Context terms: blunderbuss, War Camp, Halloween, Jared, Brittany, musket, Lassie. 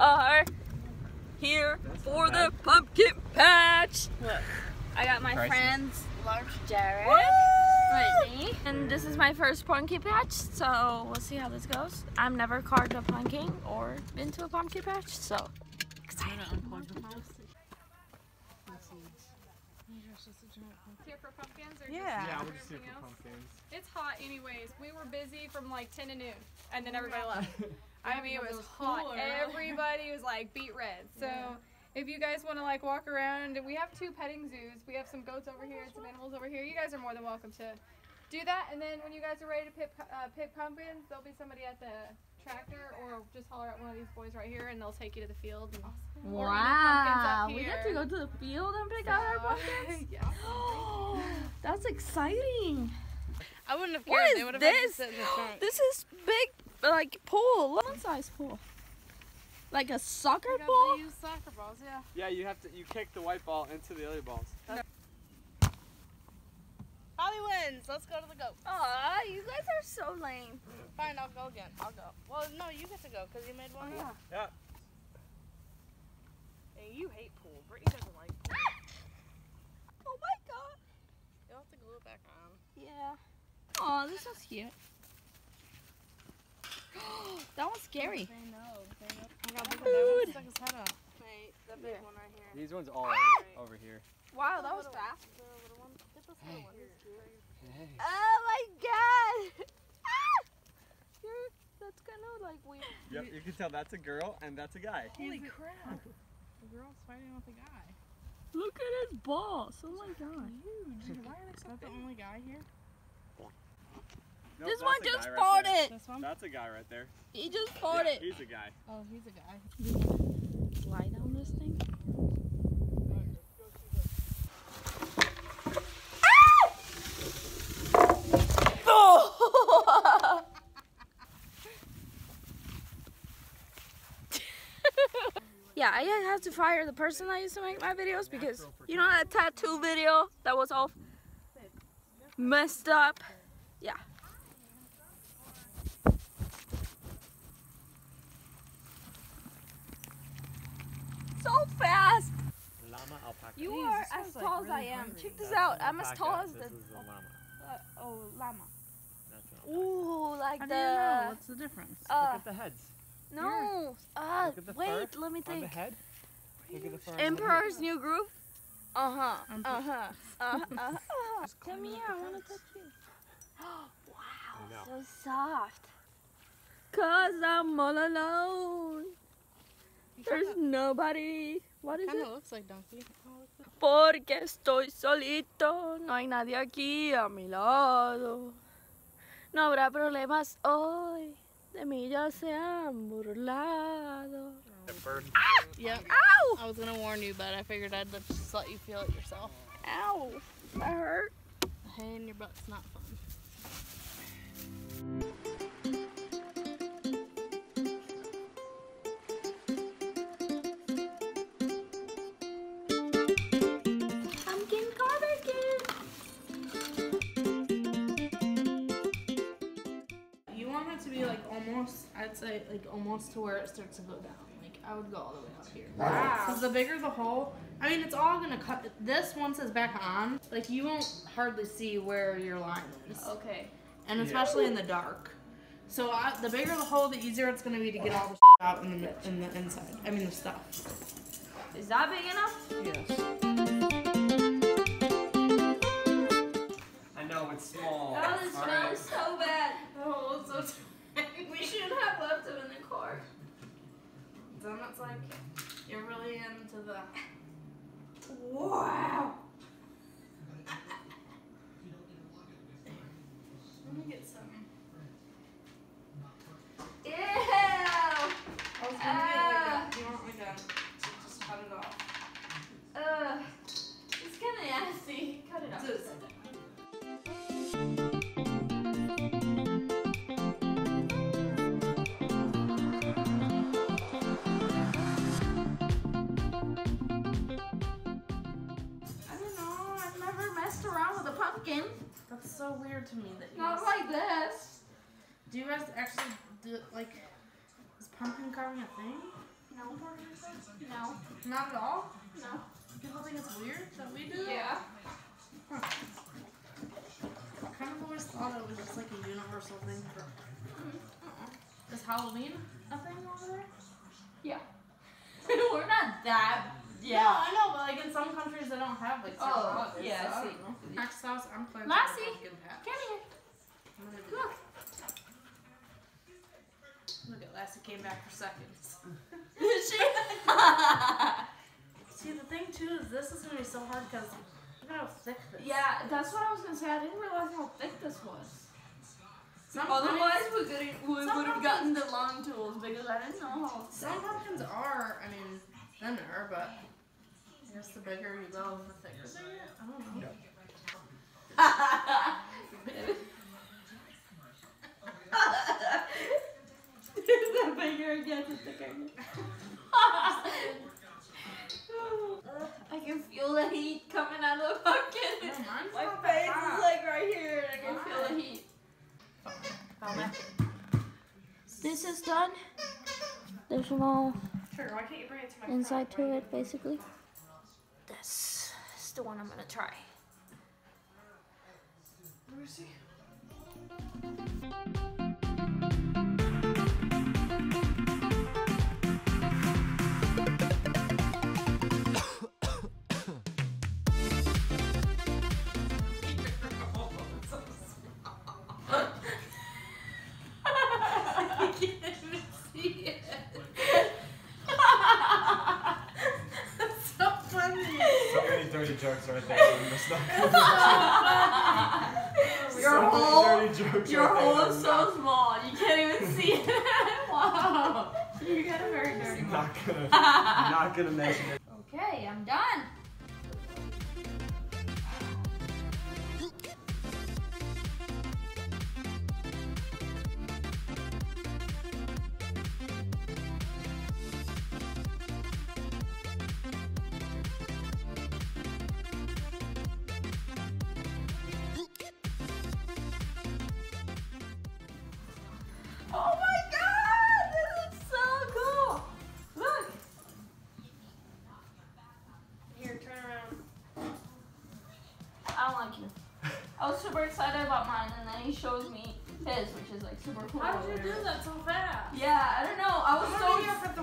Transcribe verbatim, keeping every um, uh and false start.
are here That's for the pumpkin patch. Look, I got my Prices. friends, Large Jared, Woo! Brittany, and this is my first pumpkin patch, so we'll see how this goes. I've never carved a pumpkin or been to a pumpkin patch, so exciting. Here for pumpkins, or yeah, just yeah we're just here for pumpkins. It's hot, anyways. We were busy from like ten to noon, and then everybody left. I mean, it was hot. Everybody was like beat red. So, yeah. If you guys want to like walk around, we have two petting zoos. We have some goats over here and some animals over here. You guys are more than welcome to do that. And then when you guys are ready to pick uh, pick pumpkins, there'll be somebody at the tractor, or just holler at one of these boys right here, and they'll take you to the field. And wow! We get to go to the field and pick so, out our pumpkins. Yeah. That's exciting. I wouldn't have cared. What is they would have this? Been in this is big, like pool, one size pool, like a soccer you ball. Use soccer balls, yeah. Yeah, you have to. You kick the white ball into the other balls. That's Holly wins. Let's go to the goat. Aw, you guys are so lame. Fine, I'll go again. I'll go. Well, no, you get to go because you made one. Oh, yeah. Yeah. Hey, you hate pool. Brittany doesn't like pool. Oh my god. You'll have to glue it back on. Yeah. Aw, this one's cute. That one's scary. They know. They know. I got one that one stuck his head up. Wait, that big yeah. one right here. These ones all ah! right over here. Wow, that was fast. Hey. Hey. Oh my god! Ah! You're, that's kind of like weird. Yep, you can tell that's a girl and that's a guy. Holy crap! The girl's fighting with a guy. Look at his balls! Oh my god! Huge! Why are they so big? That's the only guy here. Nope, this one just right fought there. it. This one? That's a guy right there. He just fought yeah, it. He's a guy. Oh, he's a guy. Lie down this thing. Yeah, I had to fire the person that used to make my videos because, you know that tattoo video that was all messed up? Yeah. So fast! You are as tall as I am. Check this out. I'm as tall as the... Uh, oh, llama. Ooh, like the... How do you know? What's the difference? Uh, Look at the heads. No, uh, wait, let me think. Emperor's New Groove? Uh-huh, uh-huh, uh-huh. Come here, I want to touch you. Wow, so soft. Cause I'm all alone. There's nobody. What is it? Kinda looks like donkey. Porque estoy solito, no hay nadie aquí a mi lado. No habrá problemas hoy. De mí ya se han burlado. Ah! Yep. Ow! I was gonna warn you, but I figured I'd just let you feel it yourself. Ow! That hurt. The hay in your butt's not fun. I'd say like almost to where it starts to go down. Like I would go all the way up here. Wow. Because the bigger the hole, I mean it's all gonna cut. This once it's back on, like you won't hardly see where your line is. Okay. And especially yeah. in the dark. So I, the bigger the hole, the easier it's gonna be to get all the shit out in the in the inside. I mean the stuff. Is that big enough? Yes. I know it's small. That is not so bad. The hole is so small. We should have left him in the car. Donuts, like, you're really into the... Wow! Let me get some. Ew! I was gonna uh, get like a, you want like a, just cut it off. Uh, it's kinda nasty. Cut it off. Just, that's so weird to me that you not like this. Do you guys actually do like, is pumpkin carving a thing? No. No. Not at all? No. People think it's weird that we do that? Yeah. Huh. I kind of always thought it was just like a universal thing for... Mm-hmm. Is Halloween a thing over there? Yeah. We're not that... Yeah. No, I know, but like in some countries they don't have like... Oh, yeah, I see. Next house, I'm planning Lassie, come here. Look. Look at Lassie came back for seconds. she... See, the thing too is this is going to be so hard because look at how thick this is. Yeah, that's what I was going to say. I didn't realize how thick this was. Some Otherwise, we would have gotten the long tools because I didn't know how thick. Some pumpkins are, I mean, thinner, but I guess the bigger you go, the thicker they get. I don't know. Yeah. The bigger it gets, the thicker it gets. I can feel the heat coming out of the pumpkin. No, my face hot. Is like right here, and I can Why? feel the heat. This is done. There's an all sure, why can't you bring it to my inside front, to right? it, basically. This is the one I'm gonna try. Let me see. Jokes right there. your whole, your whole is so small. You can't even see it. Wow, you got a very dirty one. Not gonna, not gonna mention it. Okay, I'm done. Oh my god, this is so cool! Look! Here, turn around. I don't like you. I was super excited about mine, and then he shows me his, which is like super cool. How did you do that so fast? Yeah, I don't know. I was so...